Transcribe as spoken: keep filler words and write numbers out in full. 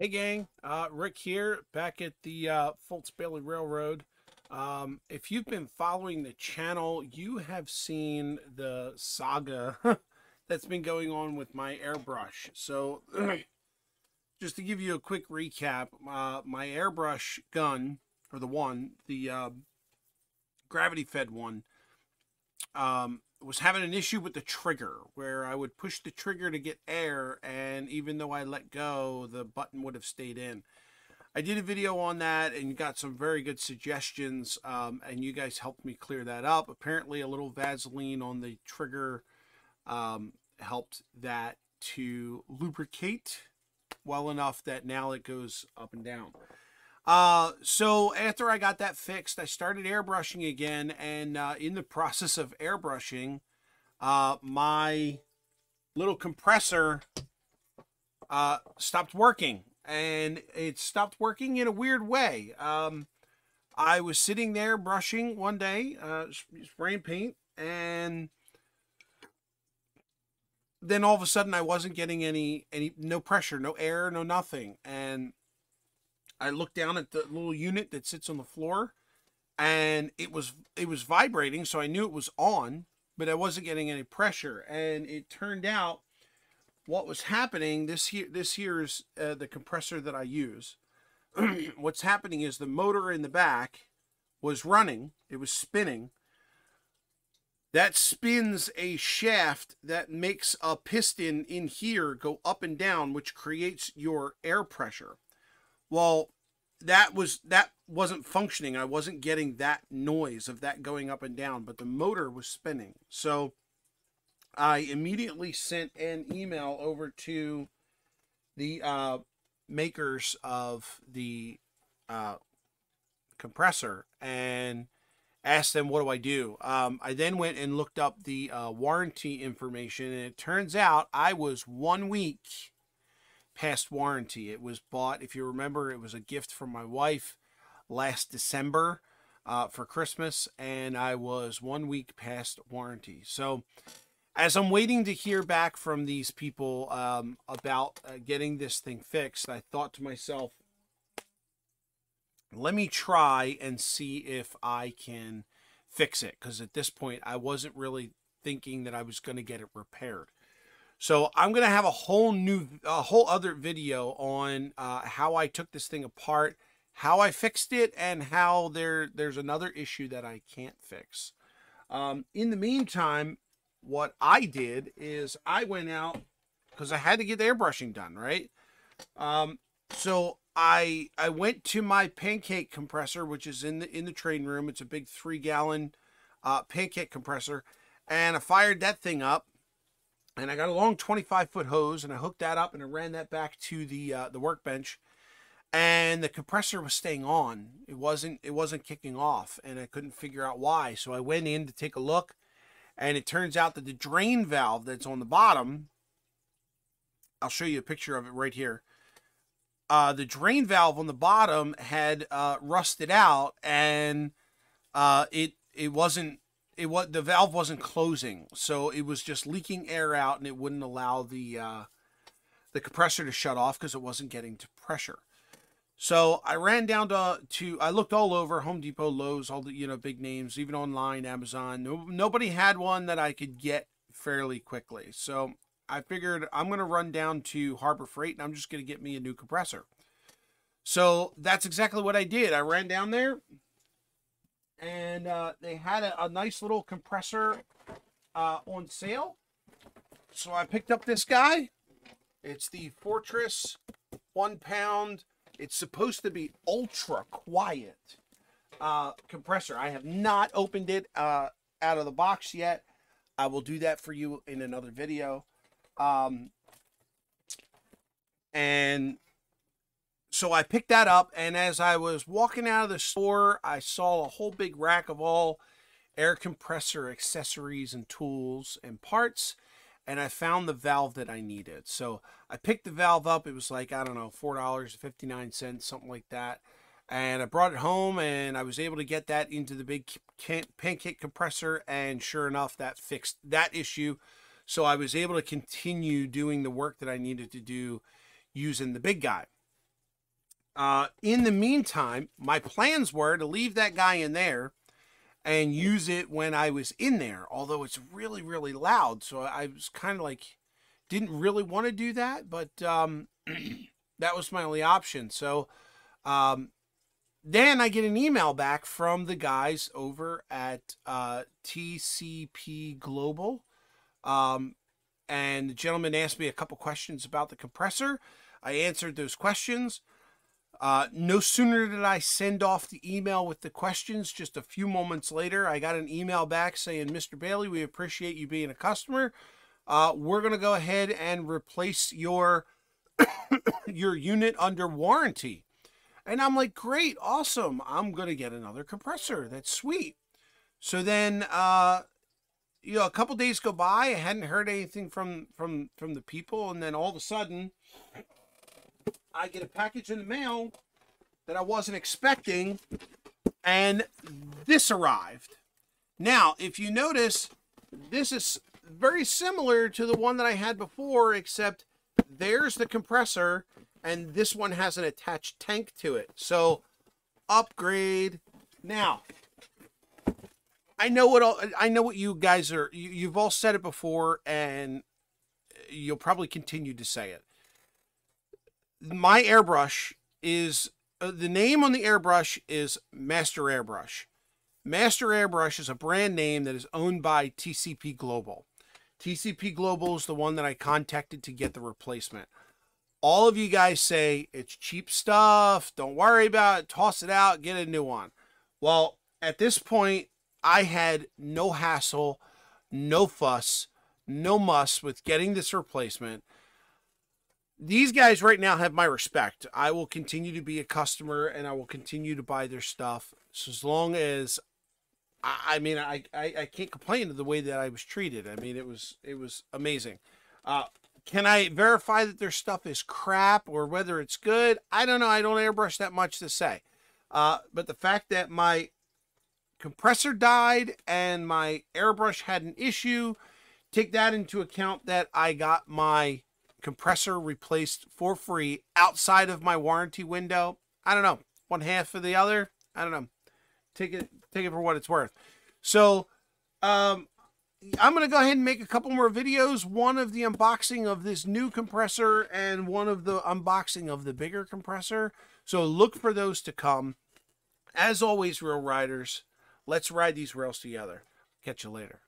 Hey gang, uh, Rick here, back at the uh, Fultz-Bailey Railroad. Um, if you've been following the channel, you have seen the saga that's been going on with my airbrush. So, just to give you a quick recap, uh, my airbrush gun, or the one, the uh, gravity-fed one, um, was having an issue with the trigger where I would push the trigger to get air, and even though I let go, the button would have stayed in. I did a video on that and got some very good suggestions, um, and you guys helped me clear that up. Apparently a little Vaseline on the trigger um, helped that to lubricate well enough that now it goes up and down. Uh, so after I got that fixed, I started airbrushing again, and uh, in the process of airbrushing, uh, my little compressor uh, stopped working, and it stopped working in a weird way. Um, I was sitting there brushing one day, uh, spraying paint, and then all of a sudden I wasn't getting any, any, no pressure, no air, no nothing. And I looked down at the little unit that sits on the floor, and it was it was vibrating, so I knew it was on, but I wasn't getting any pressure. And it turned out what was happening, this here this here is uh, the compressor that I use. What's happening is the motor in the back was running, it was spinning. That spins a shaft that makes a piston in here go up and down, which creates your air pressure. Well, that was that wasn't functioning. I wasn't getting that noise of that going up and down, but the motor was spinning. So I immediately sent an email over to the uh, makers of the uh, compressor and asked them, what do I do? Um, I then went and looked up the uh, warranty information, and it turns out I was one week past warranty. It was bought, if you remember, it was a gift from my wife last December uh, for Christmas, and I was one week past warranty. So as I'm waiting to hear back from these people um, about uh, getting this thing fixed, I thought to myself, let me try and see if I can fix it, because at this point I wasn't really thinking that I was going to get it repaired. So I'm going to have a whole new, a whole other video on uh, how I took this thing apart, how I fixed it, and how there, there's another issue that I can't fix. Um, in the meantime, what I did is I went out, because I had to get the airbrushing done, right? Um, so I I went to my pancake compressor, which is in the, in the train room. It's a big three-gallon uh, pancake compressor, and I fired that thing up. And I got a long twenty-five foot hose, and I hooked that up, and I ran that back to the uh, the workbench, and the compressor was staying on. It wasn't it wasn't kicking off, and I couldn't figure out why. So I went in to take a look, and it turns out that the drain valve that's on the bottom, I'll show you a picture of it right here. Uh, the drain valve on the bottom had uh, rusted out, and uh, it it wasn't. It was, the valve wasn't closing, so it was just leaking air out, and it wouldn't allow the uh, the compressor to shut off because it wasn't getting to pressure. So I ran down to to I looked all over Home Depot, Lowe's, all the you know big names, even online, Amazon. No, nobody had one that I could get fairly quickly. So I figured I'm gonna run down to Harbor Freight, and I'm just gonna get me a new compressor. So that's exactly what I did. I ran down there. And uh, they had a, a nice little compressor uh, on sale. So I picked up this guy. It's the Fortress one pound. It's supposed to be ultra quiet uh, compressor. I have not opened it uh, out of the box yet. I will do that for you in another video. Um, and... So I picked that up, and as I was walking out of the store, I saw a whole big rack of all air compressor accessories and tools and parts, and I found the valve that I needed. So I picked the valve up. It was like, I don't know, four dollars and fifty-nine cents, something like that. And I brought it home, and I was able to get that into the big pancake compressor, and sure enough, that fixed that issue. So I was able to continue doing the work that I needed to do using the big guy. Uh, in the meantime, my plans were to leave that guy in there and use it when I was in there, although it's really, really loud. So I was kind of like, didn't really want to do that, but um, that was my only option. So um, then I get an email back from the guys over at uh, T C P Global. Um, and the gentleman asked me a couple questions about the compressor. I answered those questions. Uh, no sooner did I send off the email with the questions, just a few moments later, I got an email back saying, Mister Bailey, we appreciate you being a customer. Uh, we're going to go ahead and replace your, your unit under warranty. And I'm like, great, awesome. I'm going to get another compressor. That's sweet. So then, uh, you know, a couple days go by. I hadn't heard anything from, from, from the people. And then all of a sudden, I get a package in the mail that I wasn't expecting, and this arrived. Now, if you notice, this is very similar to the one that I had before, except there's the compressor, and this one has an attached tank to it. So, upgrade. Now, I know what all, I know what you guys are. You, you've all said it before, and you'll probably continue to say it. My airbrush is, uh, the name on the airbrush is Master Airbrush. Master Airbrush is a brand name that is owned by T C P Global. T C P Global is the one that I contacted to get the replacement. All of you guys say, it's cheap stuff, don't worry about it, toss it out, get a new one. Well, at this point, I had no hassle, no fuss, no muss with getting this replacement. These guys right now have my respect. I will continue to be a customer, and I will continue to buy their stuff. So as long as, I, I mean, I, I, I can't complain of the way that I was treated. I mean, it was, it was amazing. Uh, can I verify that their stuff is crap or whether it's good? I don't know. I don't airbrush that much to say. Uh, but the fact that my compressor died and my airbrush had an issue, take that into account that I got my compressor replaced for free outside of my warranty window. I don't know, one half for the other. I don't know. Take it, take it for what it's worth. So, um, I'm going to go ahead and make a couple more videos. One of the unboxing of this new compressor and one of the unboxing of the bigger compressor. So look for those to come. As always, rail riders, let's ride these rails together. Catch you later.